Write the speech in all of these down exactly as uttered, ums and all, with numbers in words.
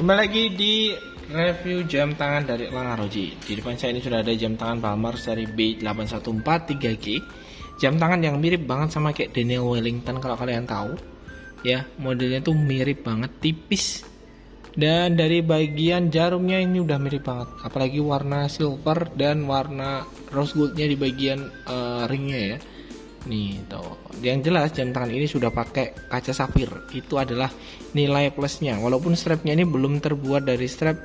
Kembali lagi di review jam tangan dari Elang Arloji. Di depan saya ini sudah ada jam tangan Balmer seri B delapan satu empat tiga G. Jam tangan yang mirip banget sama kayak Daniel Wellington, kalau kalian tahu. Ya, modelnya tuh mirip banget, tipis. Dan dari bagian jarumnya ini udah mirip banget. Apalagi warna silver dan warna rose goldnya di bagian uh, ringnya ya. Nih toh, yang jelas jam tangan ini sudah pakai kaca safir. Itu adalah nilai plusnya. Walaupun strapnya ini belum terbuat dari strap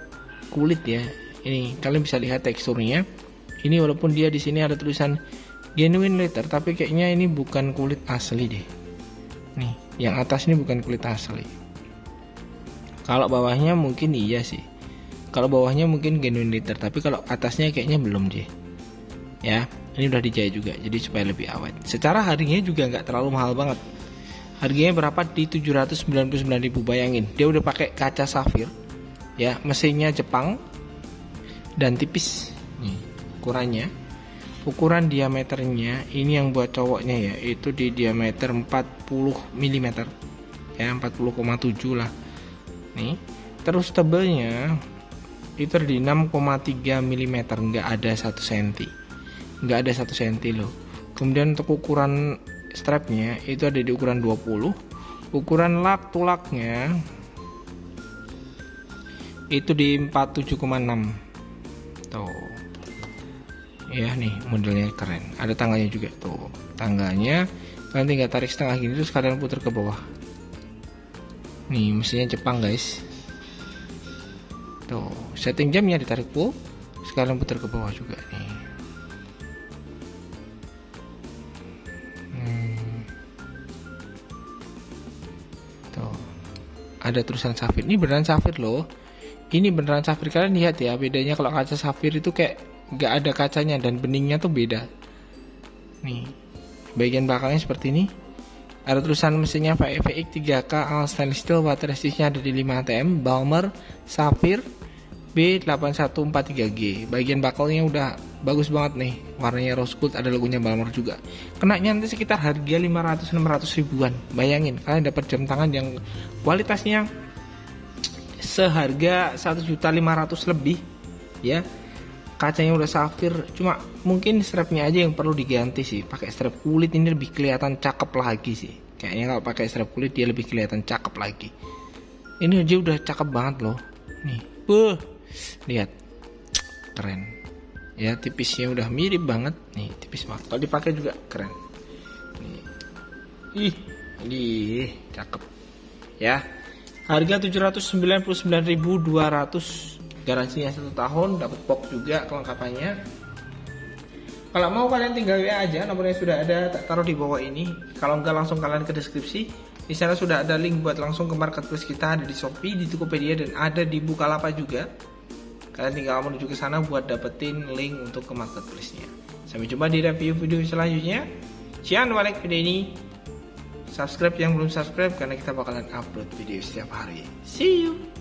kulit ya. Ini kalian bisa lihat teksturnya. Ini walaupun dia di sini ada tulisan genuine leather, tapi kayaknya ini bukan kulit asli deh. Nih, yang atas ini bukan kulit asli. Kalau bawahnya mungkin iya sih. Kalau bawahnya mungkin genuine leather, tapi kalau atasnya kayaknya belum deh. Ya, ini udah dijahit juga, jadi supaya lebih awet. Secara harganya juga nggak terlalu mahal banget. Harganya berapa? Di tujuh ratus sembilan puluh sembilan ribu. Bayangin, dia udah pakai kaca safir. Ya, mesinnya Jepang dan tipis. Nih, ukurannya. Ukuran diameternya ini yang buat cowoknya ya, itu di diameter empat puluh milimeter. Ya, empat puluh koma tujuh lah. Nih, terus tebelnya itu di enam koma tiga milimeter, nggak ada satu senti. Nggak ada satu senti loh. Kemudian untuk ukuran strapnya itu ada di ukuran dua puluh. Ukuran lak tulaknya itu di empat puluh tujuh koma enam. Tuh. Ya nih, modelnya keren. Ada tangganya juga tuh. Tangganya kalian tinggal tarik setengah gini terus kalian putar ke bawah. Nih, mesinnya Jepang, guys. Tuh, setting jamnya ditarik full, sekalian putar ke bawah juga nih. Ada tulisan safir, ini beneran safir loh, ini beneran safir. Kalian lihat ya bedanya, kalau kaca safir itu kayak nggak ada kacanya dan beningnya tuh beda. Nih, bagian belakangnya seperti ini, ada tulisan mesinnya V F X tiga K all stainless steel, water resistnya ada di lima A T M, Balmer safir B delapan satu empat tiga G. Bagian bakalnya udah bagus banget nih, warnanya rose gold, ada logonya Balmer juga. Kenanya nanti sekitar harga lima ratus sampai enam ratus ribuan. Bayangin, kalian dapat jam tangan yang kualitasnya seharga satu juta lima ratus ribu lebih ya. Kacanya udah safir, cuma mungkin strapnya aja yang perlu diganti sih. Pakai strap kulit ini lebih kelihatan cakep lagi sih. Kayaknya kalau pakai strap kulit dia lebih kelihatan cakep lagi. Ini aja udah cakep banget loh. Nih, buh. Lihat. Keren. Ya, tipisnya udah mirip banget nih, tipis banget. Kalau dipakai juga keren. Nih. Ih, ih, cakep. Ya. Harga tujuh ratus sembilan puluh sembilan ribu dua ratus. Garansinya satu tahun, dapat box juga kelengkapannya. Kalau mau kalian tinggal W A aja, nomornya sudah ada, tak taruh di bawah ini. Kalau enggak langsung kalian ke deskripsi. Di sana sudah ada link buat langsung ke marketplace kita, ada di Shopee, di Tokopedia, dan ada di Bukalapak juga. Kalian tinggal menuju ke sana buat dapetin link untuk ke marketplace-nya. Sampai jumpa di review video selanjutnya. Jangan lupa like video ini, subscribe yang belum subscribe, karena kita bakalan upload video setiap hari. See you!